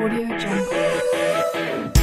AudioJungle.